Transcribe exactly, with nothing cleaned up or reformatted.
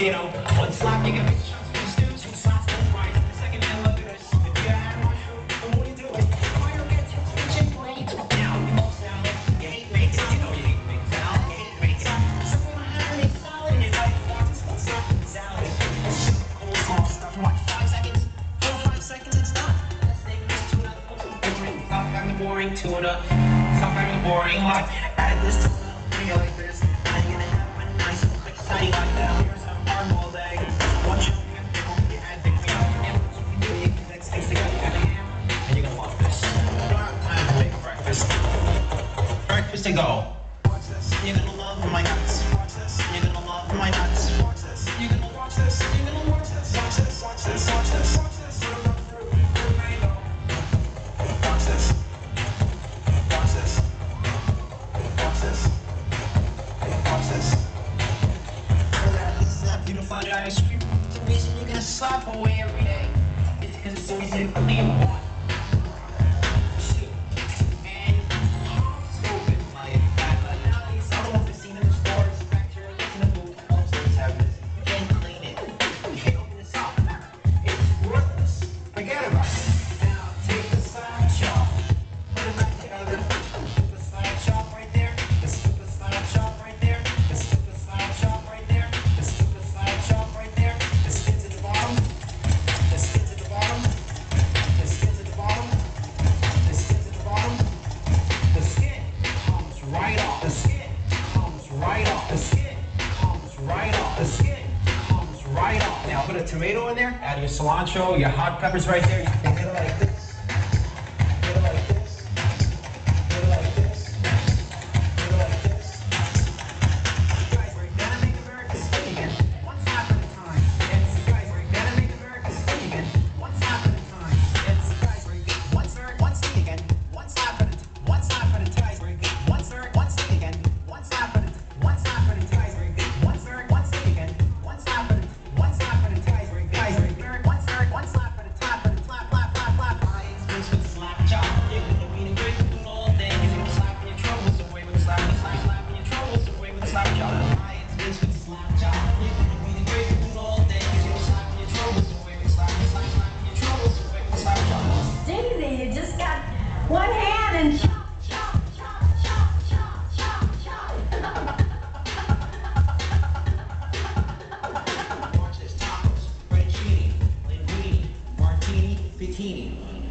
potato. One slap, you can make shots with the stew, two sides, that's right. The second man look at us, if you got one, then what do you do? Why you get to the chick plate? Now, you won't sound like you hate me, you know you hate me, sound, you hate me, sound. Something behind me, solid, and like, what's up, salad. Shoot, cool, small stuff, like five seconds, four or five seconds, it's done. Let's take this tuna, put some fish in. Stop having the boring tuna, stop having the boring life. Add this tuna, be like this. I'm gonna have a nice, quick, sunny life now. Breakfast to go. Watch this. You're gonna love my nuts. Watch this. You're gonna love my nuts. Watch this. You're gonna watch this. You're gonna watch this. Watch this. Watch this. Watch this. Watch this. Watch this. Watch this. Watch this. Watch this. This is that beautiful ice cream. The reason you're gonna slap away every day is because it's so easy to clean. Tomato in there, add your cilantro, your hot peppers right there. You can get it like this. Get it like this. Get it like this. Get it like this. Guys, we're gonna make America skinny again. One slap at a time. Yes, guys, we're gonna make America skinny again. One slap at a time. Yes, guys, we're gonna one slap, one skinny again. One slap at a time. One slap at a time. Guys, we're gonna one slap, one skinny again. One slap at a time. One slap at a time. Guys, we're gonna one slap, one skinny again. One slap at a time. One slap. Bikini.